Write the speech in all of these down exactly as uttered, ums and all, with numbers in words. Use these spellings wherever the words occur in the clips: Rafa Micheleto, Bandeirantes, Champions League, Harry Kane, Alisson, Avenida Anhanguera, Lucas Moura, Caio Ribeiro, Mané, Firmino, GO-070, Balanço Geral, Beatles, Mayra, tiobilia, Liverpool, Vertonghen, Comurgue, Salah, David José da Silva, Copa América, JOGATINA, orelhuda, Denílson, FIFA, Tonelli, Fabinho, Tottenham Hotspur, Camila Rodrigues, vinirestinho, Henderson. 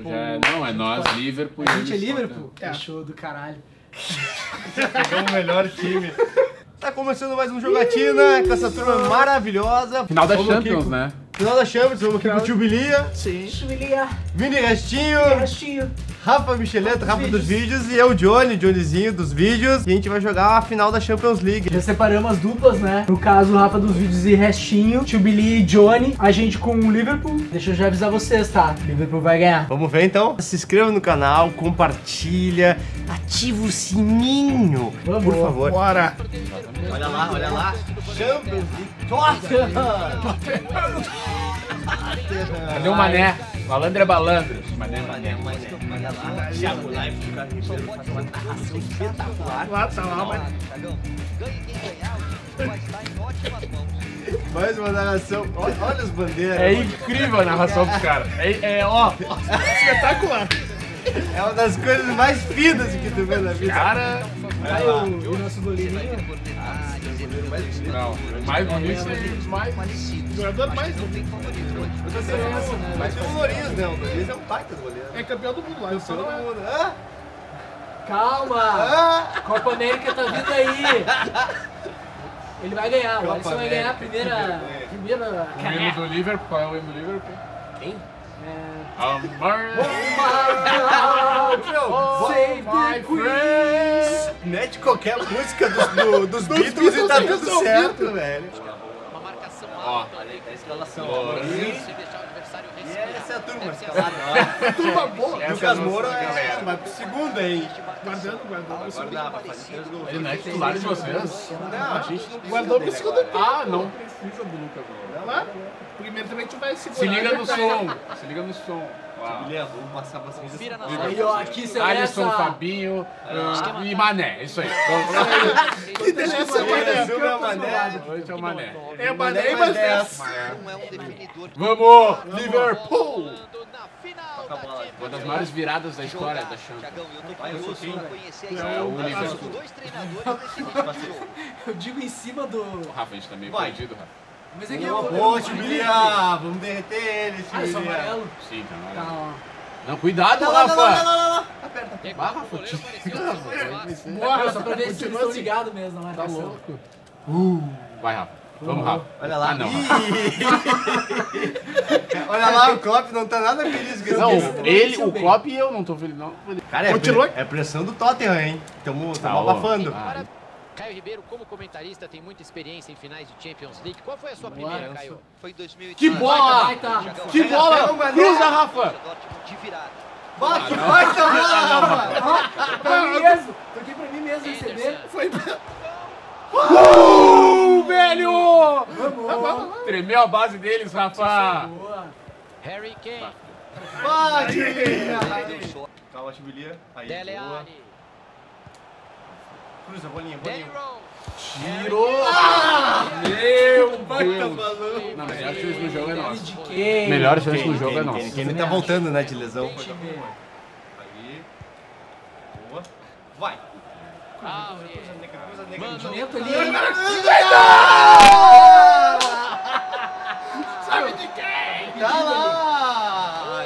tipo, já é, não, é nós, pode... Liverpool. A gente é Liverpool? É, show do caralho. Pegamos o melhor time. Tá começando mais um Jogatina com essa turma maravilhosa. Final da vamos Champions, com... né? Final da Champions, vamos aqui com o Tiobilia. Sim. Tiobilia. Vinirestinho. Vinirestinho. Rafa Micheleto, Rafa dos vídeos. E eu, Johnny, Johnnyzinho dos vídeos. E a gente vai jogar a final da Champions League. Já separamos as duplas, né? No caso, Rafa dos vídeos e Restinho, Tiobilia e Johnny. A gente com o Liverpool. Deixa eu já avisar vocês, tá? O Liverpool vai ganhar. Vamos ver, então? Se inscreva no canal, compartilha, ativa o sininho. Vamos, por favor. Bora. Olha lá, olha lá. Champions League. Tottenham. Cadê o Mané? Malandro é balandro. Mané, Mané, Mané. Olha lá, Thiago Live do Caio Ribeiro faz uma narração espetacular. Lá, tá lá, Mané. Ganhe quem ganhar, o time vai estar em ótimas mãos. Mais uma narração. Olha, olha as bandeiras. É incrível a narração dos caras. É, é, ó, espetacular. É uma das coisas mais finas que tu vê na vida. Cara, aí o nosso goleirinho. Ah, não, mais bonito e mais parecido. O jogador mais bonito. Eu tô sendo assim, né? Mas tem o Lourinho, né? O Lourinho é um pai do goleiro. É campeão do mundo lá, eu sou do mundo. Hã? Calma! Copa América tá vindo aí! Ele vai ganhar, o Alisson vai ganhar a primeira. Primeira. O hino do Liverpool, qual é o hino do Liverpool? Quem? Mete qualquer música dos, do, dos Beatles, Beatles e tá tudo certo, Beatles, velho. Uma marcação alta, olha a escalação. E essa é a turma, escalada. Turma boa. Lucas Moura é, mas pro segundo, hein? Guardando, guardando. Guardava, fazia três gols. Ele não é titular de vocês? Não, a gente não guardou pro segundo tempo. Ah, não precisa do Lucas Moura. Olha lá. Primeiro também tu vai segurar. Se liga no som, se liga no som. Beleza, vamos passar bastante. Aí, ó, aqui você vai. Alisson, Fabinho uh, e Mané, isso aí. E deixa eu ser Mané. Hoje é o Mané. É o Mané e mais dez. Vamos, Liverpool! Uma das maiores viradas da história da Champions. É o Liverpool. Eu digo em cima do... O Rafa, a gente tá meio perdido, Rafa. Mas é que eu vou. Tiobilia! Vamos derreter ele, Tiobilia! Ah, isso é amarelo? Sim, tá amarelo. Não, cuidado, não, Rafa! Não, não, não, não, não! Aperta, aperta. Ah, Rafa, tira! Morra, só pra ver se eles estão ligados mesmo, não é? Tá louco? Uh, vai, Rafa. Vamos, Rafa. Olha lá. Ah, não. Olha lá, o Klopp não tá nada feliz. Não, ele, o Klopp e eu não tô feliz, não. Cara, é pressão do Tottenham, hein? Tamo abafando. Caio Ribeiro, como comentarista, tem muita experiência em finais de Champions League. Qual foi a sua primeira, Nossa. Caio? Foi em dois mil e dezoito. Que bola! Vai, tá. Que bola! Cruza, Rafa! Bate, bate a bola, Rafa! Pra mim mesmo! Toquei pra mim mesmo receber. Foi... Uh, velho! Vamos! Tremeu a base deles, Rafa! Harry Kane! Bate! Calma, Tiobilia. Aí, boa. Cruza, bolinha, bolinha. Tirou! Ah! Meu Deus! Não, melhor chance no jogo é nosso. Melhor chance no jogo é nosso. Ele tá voltando, né, de lesão. Aí. Boa. Vai! Cruza, nega, cruza, nega. Mandamento ali. Sabe de quem? Tá lá!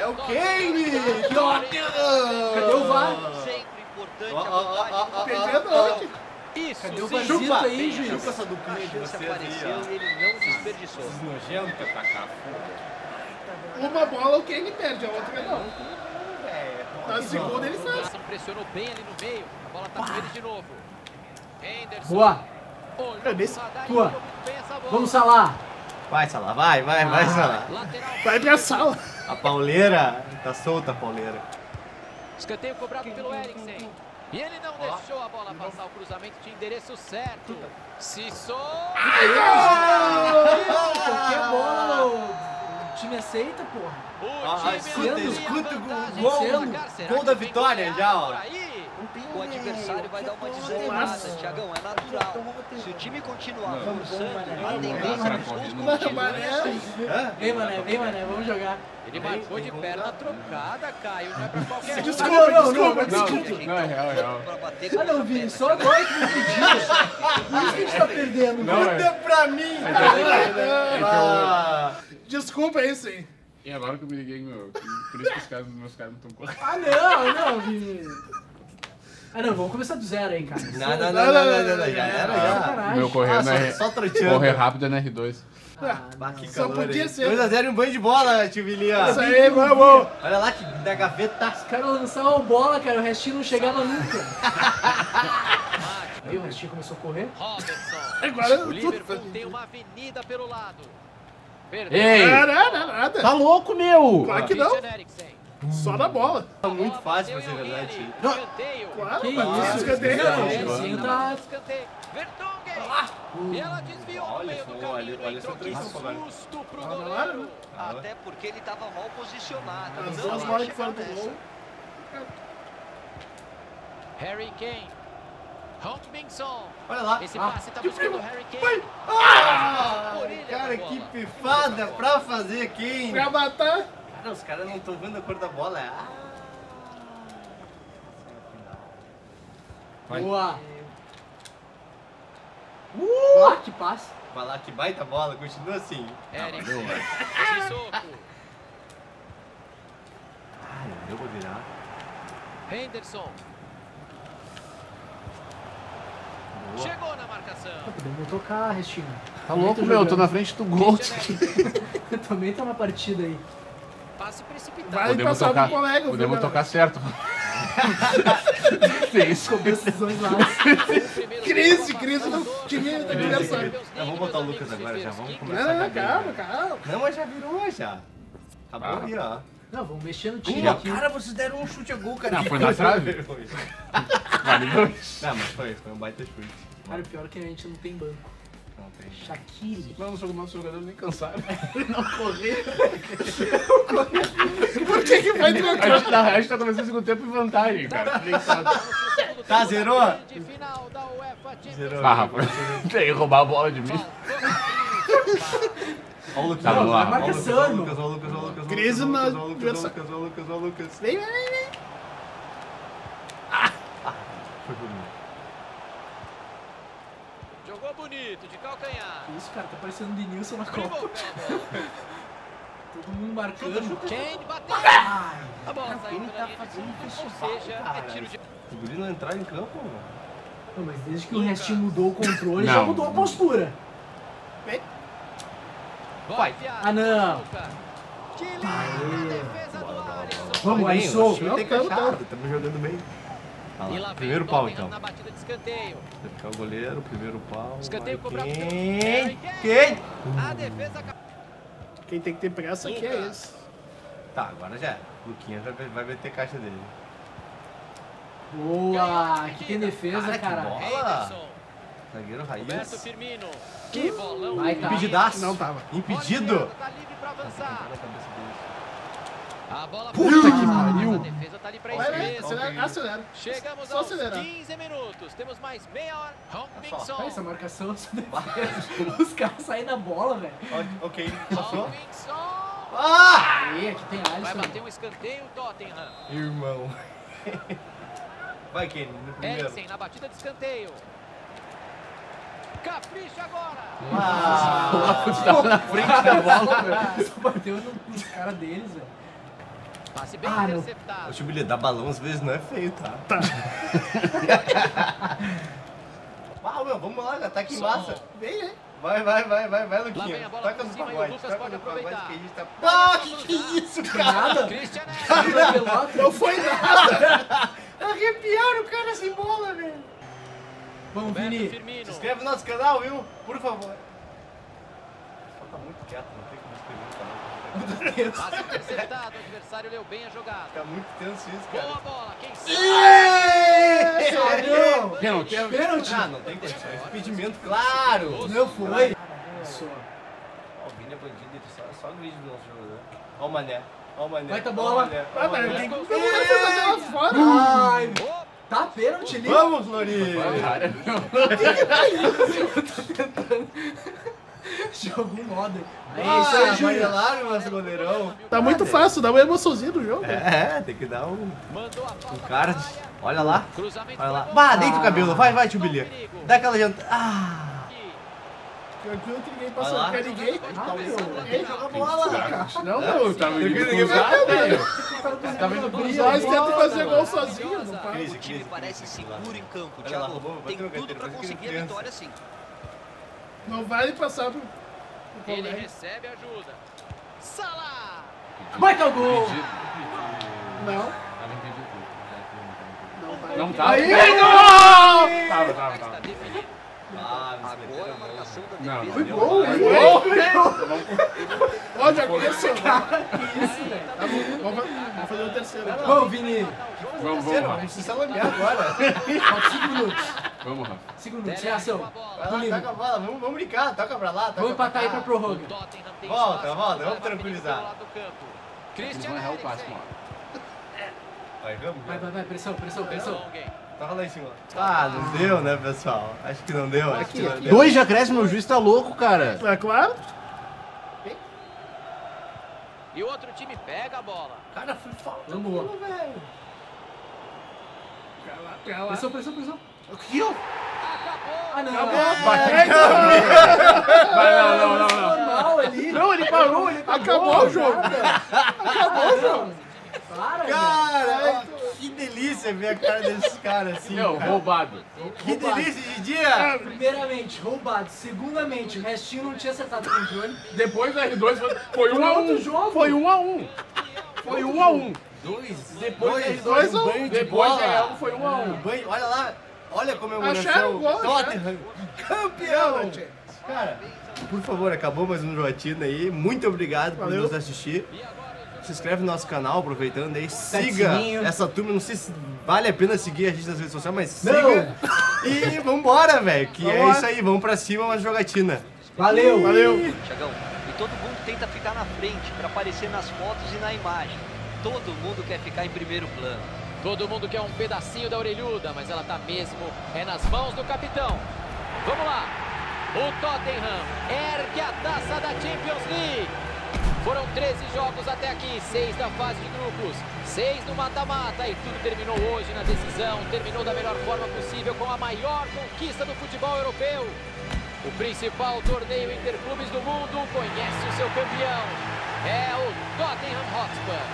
É o Kane! Tottenham! Cadê o V A R? Isso, cadê o Vazito aí, juiz? Chupa essa duplinha de vocês aí, ele não desperdiçou. Desnojento que atacar. Uma bola o Kane perde, a outra não. Na segunda ele sai. Pressionou bem ali no meio, a bola tá com ele de novo. Henderson. Boa. Tua. Vamos, Salah. Vai, Salah, vai, vai, vai, Salah. Vai pra Salah. A pauleira, tá solta a pauleira. Escanteio cobrado pelo Eriksen. E ele não Olá. deixou a bola passar o cruzamento de endereço certo. Se só. Qualquer bola o time aceita, porra. O ah, time escuta, escuta o gol, gol, gol da vitória já, ó. O adversário vai dar uma desolada, Thiagão, é natural. Se o time continuar forçando, a tendência dos gols continuam. Vem, Mané, vem, Mané, vamos jogar. Ele marcou de perna trocada, Caio, não é pra qualquer... Desculpa, desculpa, desculpa. Não, é real, é real. Ah, não, Vini, só agora que me pediu. Por isso que a gente tá perdendo. Não, é pra mim. Desculpa, é isso aí. É agora que eu me liguei, meu. Por isso que os caras, meus caras não estão correndo. Ah, não, não, Vini. Ah, não, vamos começar do zero, hein, cara. Não, não, não, não, não, já era. Meu correr rápido é na R dois. Ah, só podia ser. dois a zero e um banho de bola, tiobilia. Isso aí, vamos. Olha lá que da gaveta. Os caras lançavam bola, cara, o restinho não chegava nunca. Aí o restinho começou a correr. Agora o Liverpool tem uma avenida pelo lado. Ei! Tá louco, meu! Claro que não! Só na bola. Tá muito fácil pra ser verdade. Claro, que isso, escanteio. Vertonghen. Ela desviou no meio do caminho. Entrou que susto pro goleiro. Até porque ele tava mal posicionado. As duas bolas que foram pro gol. Harry Kane. Olha lá. Esse passe tá buscando o Harry Kane. Cara, que pifada pra fazer Kane. Pra matar. Cara, os caras não estão vendo a cor da bola. Ah. Vai. Boa. Uh. Ah, que passe. Vai lá, que baita bola. Continua assim. Eriksen. Ai, eu vou virar. Henderson. Boa. Chegou na marcação. Tá podendo tocar, Restinho. Tá louco, meu. Tô na frente do gol. Eu também tá na partida aí. Passe precipitado. Vai podemos passar tocar, pro colega. Podemos tocar certo. Tem isso com decisões lá. Crise, crise do time da direção. Vamos botar o Lucas agora já. Vamos começar. Não, calma, calma. Não, mas já virou já. Acabou ah. Aí, ó. Não, vamos mexer no time aqui. Cara, vocês deram um chute a gol, cara. Não, foi na trave. Não, mas foi, foi um baita chute. Cara, o pior é que a gente não tem banco. Não tem. Shaquille. Não, os nossos jogadores nem cansaram. Não correram. Por que que vai trocar? A gente tá, a gente tá começando o segundo tempo em vantagem, cara. Tá, zerou? Zerou. Ah, rapaz. Tem que roubar a bola de mim. Olha o Lucas, olha o Lucas, olha o Lucas, olha o Lucas, olha o Lucas, olha o Lucas, olha o Lucas, olha o Lucas. Vem, vem, vem. Foi bonito. Jogou bonito, de calcanhar. Que isso, cara, tá parecendo o Denílson na Copa. Todo mundo marcando. Kane bateu. A bola saiu pela linha de fundo, ou seja, é tiro de... O Guri não entrar em campo, mano. Mas desde que o Restinho mudou o controle, já mudou a postura. Vai. Ah, não! Que linda defesa do Alisson! Vamos, Alisson! Estamos jogando bem. Ah, primeiro pau, então. Na batida de escanteio. Vai ficar o goleiro, primeiro pau. Escanteio cobrado. Quem? Quem? A defesa... Quem tem que ter pressa aqui é esse. Tá, agora já é. O Luquinha vai, vai meter caixa dele. Boa! Aqui tem defesa, cara. Que bola! Zagueiro Raiz. Firmino. Que bolão. Vai, tá. Impedidaço. Não tava. Impedido. Tá livre pra avançar. A bola puta que pariu. A defesa tá ali pra esquerda. Acelera. Chegamos aos quinze minutos. Temos mais meia hora. Olha essa marcação. Os caras saem da bola, velho. Ok. Passou. Ah! Aí, aqui tem Alisson. Vai bater um escanteio, Tottenham. Irmão. Vai, Kane. No primeiro. Eriksen na batida de escanteio. Capricha agora! Ah, ah, na frente da bola, velho. Só bateu nos caras deles, velho. Passe bem ah, interceptado. O tiobilia dar balão às vezes não é feio, tá? Tá. Ah, meu, vamos lá, já tá aqui em massa. Vem, hein? Vai, vai, vai, vai, vai, Luquinha. Toca nos pagodes, toca nos pagodes que a gente tá... Ah, que que é isso, cara? Nada? Não foi nada! Arrepiaram o cara sem bola, velho. Vamos, Vini. Se inscreve no nosso canal, viu? Por favor. Só tá muito quieto, não tem como escrever no canal. Muito tenso. Passe interceptado, o adversário leu bem a jogada. Tá muito tenso isso, cara. Boa bola, quem sabe? Pênalti. Pênalti. Ah, não tem condição. Impedimento, claro. Não foi. O Vini é bandido, ele só grita do nosso jogador. Olha o Mané. Olha o Mané. Vai tá bola. Vai, Mané. Tem que fazer ela fora. Ai, tá pênalti ali? Vamos, Lori! Cara, o que que tá isso? Eu tô tentando. Jogou moda. Ah, isso é amarelado, nosso goleirão. Tá muito fácil, dá uma emoçãozinha do jogo. É, tem que dar um... Um card. Olha lá. Olha lá. Bah, deita o cabelo. Vai, vai, tiobilia. Dá aquela janta. Ah! Aqui eu triguei pra Salah. Quer ninguém? Ah, meu. Joga bola, cara. Não, meu. Tava indo pro Zó. Nós tentamos fazer gol sozinho. O time parece seguro em campo, Thiago. Tem tudo pra conseguir a vitória, sim. Não vale passar pro... Ele recebe ajuda. Salah! Marca o gol! Não. Não tá. Aí, não! Tava, tava, tava. Agora a marcação da defesa. Foi gol, foi gol. Olha, aconteceu. Que isso, velho. Vamos fazer o terceiro. Vamos, Vini. Vamos, vamos. A gente precisa olhar agora. Faltam cinco minutos. Vamos, Rafa. cinco minutos, reação. Taca a bola, vamos brincar. Toca pra lá. Vamos empatar aí pra prorroga. Volta, volta. Vamos tranquilizar. Eles vão errar o passe, mano. Vai, vamos, vai, vai, vai, pressão, pressão, pressão. Toca lá em cima. Ah, não deu, né, pessoal? Acho que não deu, aqui, acho que não aqui. deu. Dois já cresce, meu juiz tá louco, cara. É claro. E o outro time pega a bola. Cara, foi falta. Vamos, velho. Pressão, pressão, pressão. O que eu? Ah, não. Acabou. Não, não, não. Normal ali. Não, ele parou, ele parou. Acabou o jogo. Acabou o jogo. Para, cara, meu. Que delícia ver a cara desses caras assim. Não, cara. roubado. Que roubado. delícia de dia! Primeiramente, roubado. Segundamente, o restinho não tinha acertado o controle. Depois da R dois foi um a um. Foi um a um. Foi um a um. Dois. Depois da R dois, depois da R um foi um a um. Olha lá, olha como eu acharam o Tottenham campeão! Cara, por favor, acabou mais um Jogatina aí. Muito obrigado por Valeu. nos assistir. Se inscreve no nosso canal, aproveitando aí, siga Tatinho. essa turma, não sei se vale a pena seguir a gente nas redes sociais, mas não. siga e vambora, velho, que vambora. é isso aí, vamos pra cima, uma jogatina. Valeu, e... valeu. Chagão, e todo mundo tenta ficar na frente pra aparecer nas fotos e na imagem, todo mundo quer ficar em primeiro plano. Todo mundo quer um pedacinho da orelhuda, mas ela tá mesmo, é nas mãos do capitão. Vamos lá, o Tottenham ergue a taça da Champions League. Foram treze jogos até aqui, seis da fase de grupos, seis no mata-mata e tudo terminou hoje na decisão. Terminou da melhor forma possível com a maior conquista do futebol europeu. O principal torneio interclubes do mundo conhece o seu campeão. É o Tottenham Hotspur.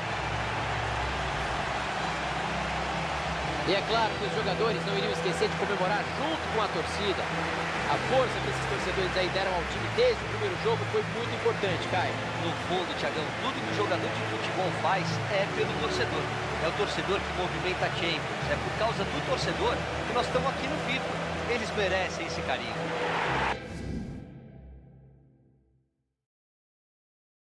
E é claro que os jogadores não iriam esquecer de comemorar junto com a torcida. A força que esses torcedores aí deram ao time desde o primeiro jogo foi muito importante, Caio. No fundo, Thiagão, tudo que o jogador de futebol faz é pelo torcedor. É o torcedor que movimenta a Champions. É por causa do torcedor que nós estamos aqui no FIFA. Eles merecem esse carinho.